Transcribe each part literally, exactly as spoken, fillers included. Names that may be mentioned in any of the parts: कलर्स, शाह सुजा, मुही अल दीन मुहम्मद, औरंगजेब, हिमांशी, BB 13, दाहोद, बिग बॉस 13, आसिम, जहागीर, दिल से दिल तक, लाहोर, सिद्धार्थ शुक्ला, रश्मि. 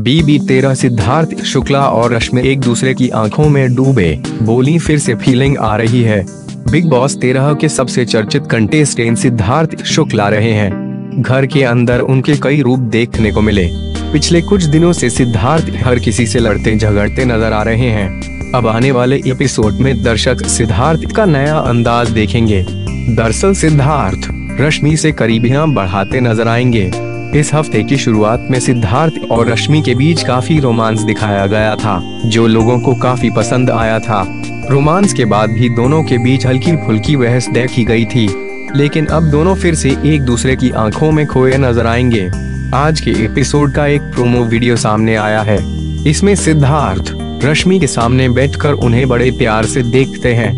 B B तेरह सिद्धार्थ शुक्ला और रश्मि एक दूसरे की आंखों में डूबे, बोली फिर से फीलिंग आ रही है। बिग बॉस तेरह के सबसे चर्चित कंटेस्टेंट सिद्धार्थ शुक्ला रहे हैं। घर के अंदर उनके कई रूप देखने को मिले। पिछले कुछ दिनों से सिद्धार्थ हर किसी से लड़ते झगड़ते नजर आ रहे हैं। अब आने वाले एपिसोड में दर्शक सिद्धार्थ का नया अंदाज देखेंगे। दरअसल सिद्धार्थ रश्मि से करीबियां बढ़ाते नजर आएंगे। इस हफ्ते की शुरुआत में सिद्धार्थ और रश्मि के बीच काफी रोमांस दिखाया गया था, जो लोगों को काफी पसंद आया था। रोमांस के बाद भी दोनों के बीच हल्की फुल्की बहस देखी गई थी, लेकिन अब दोनों फिर से एक दूसरे की आंखों में खोए नजर आएंगे। आज के एपिसोड का एक प्रोमो वीडियो सामने आया है। इसमें सिद्धार्थ रश्मि के सामने बैठकर उन्हें बड़े प्यार से देखते हैं।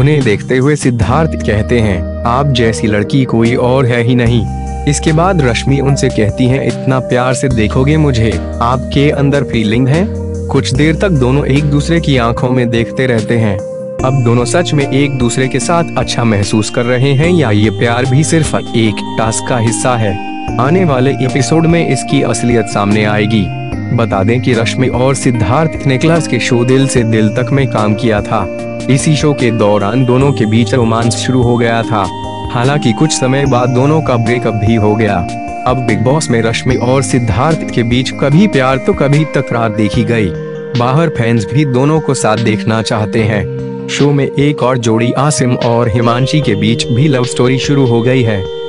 उन्हें देखते हुए सिद्धार्थ कहते हैं, आप जैसी लड़की कोई और है ही नहीं। इसके बाद रश्मि उनसे कहती हैं, इतना प्यार से देखोगे मुझे, आपके अंदर फीलिंग है। कुछ देर तक दोनों एक दूसरे की आंखों में देखते रहते हैं। अब दोनों सच में एक दूसरे के साथ अच्छा महसूस कर रहे हैं, या ये प्यार भी सिर्फ एक टास्क का हिस्सा है। आने वाले एपिसोड में इसकी असलियत सामने आएगी। बता दें कि रश्मि और सिद्धार्थ ने कलर्स के शो दिल से दिल तक में काम किया था। इसी शो के दौरान दोनों के बीच रोमांस शुरू हो गया था। हालांकि कुछ समय बाद दोनों का ब्रेकअप भी हो गया। अब बिग बॉस में रश्मि और सिद्धार्थ के बीच कभी प्यार तो कभी तकरार देखी गई। बाहर फैंस भी दोनों को साथ देखना चाहते हैं। शो में एक और जोड़ी आसिम और हिमांशी के बीच भी लव स्टोरी शुरू हो गई है।